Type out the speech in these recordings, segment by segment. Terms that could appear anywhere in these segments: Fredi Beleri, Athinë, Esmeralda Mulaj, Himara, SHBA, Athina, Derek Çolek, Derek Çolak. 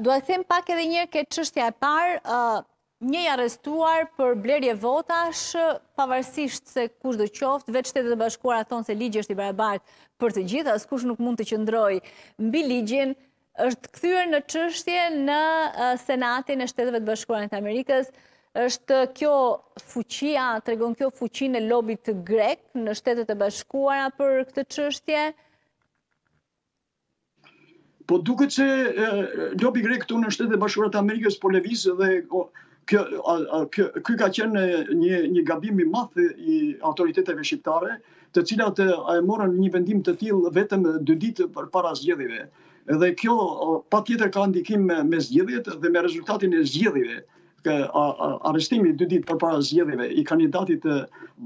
Dua të them pak edhe njerë këtë çështja e parë, një i arrestuar për blerje votash, pavarësisht se kush do qoftë, vetë Shtetet e Bashkuara thonë se ligji është i barabartë për të gjithë, askush nuk mund të qëndrojë mbi ligjin, është kthyer në çështje në Senatin e Shteteve të Bashkuara të Amerikës. Është kjo fuqia, tregon kjo fuqinë e lobbyt grek në Shtetet e Bashkuara për këtë çështje? Po duket se lobby grek këtu në Shtetet e Bashkuara të Amerikës po lëviz dhe ky ka qenë një gabim i madh i autoriteteve shqiptare, të cilat e morën një vendim të tillë vetëm 2 ditë përpara zgjedhjeve. Dhe kjo patjetër ka ndikim me zgjedhjet dhe me rezultatin e zgjedhjeve. Arrestimi 2 ditë përpara zgjedhjeve i kandidatit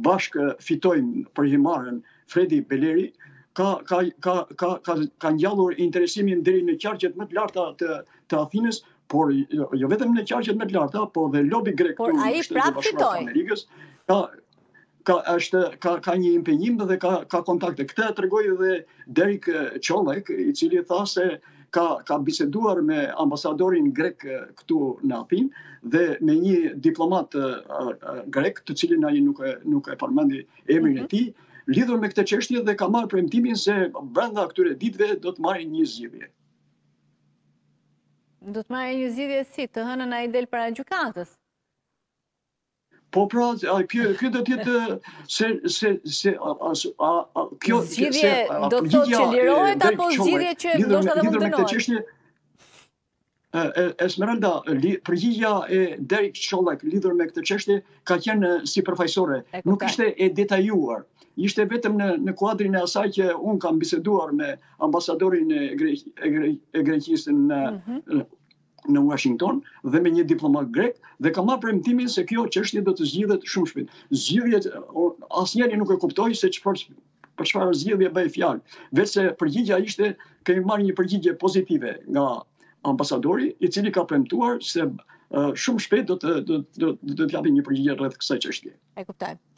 Bashk fitojmë për Himarën, Fredi Beleri, ka ngjallur interesimin deri në qarqet më të larta të Athinës, por jo vetëm në qarqet më të larta, por dhe lobi grek këtu në Shtetet e Bashkuara të Amerikës ka një impenjim dhe ka kontakte. Këtë tregoi edhe Derek Çolek, i cili tha se ka biseduar me ambasadorin grek këtu në Athinë dhe me një diplomat grek, të cilin ai nuk e përmendi emrin e tij, lidhur me këtë çështje dhe ka marrë premtimin se brenda këtyre ditëve do të marrin një zgjidhje. Do të marrin një zgjidhje si? Të hënën ai del para gjykatës? Po pra, kjo do të jetë se kjo zgjidhje do të thotë që lirohet apo zgjidhje që ndoshta do të dënohet. Esmeralda, përgjigjja e Derek Çolak lidhur me këtë çështje ka qenë sipërfaqësore, nuk ishte e detajuar. Ishte vetëm në kuadrin e asaj që unë kam biseduar me ambasadorin e Greqisë në Washington dhe me një diplomat grek dhe ka marrë premtimin se kjo çështje do të zgjidhet shumë shpejt. Zgjidhjet asnjëri nuk e kuptoi se për çfarë zgjidhje bëhej fjalë, vetë se përgjigjja ishte kemi marrë një përgjigje pozitive nga ambasadori, i cili ka premtuar se shumë shpejt do të japë një përgjigje rreth kësaj çështje. E kuptoj.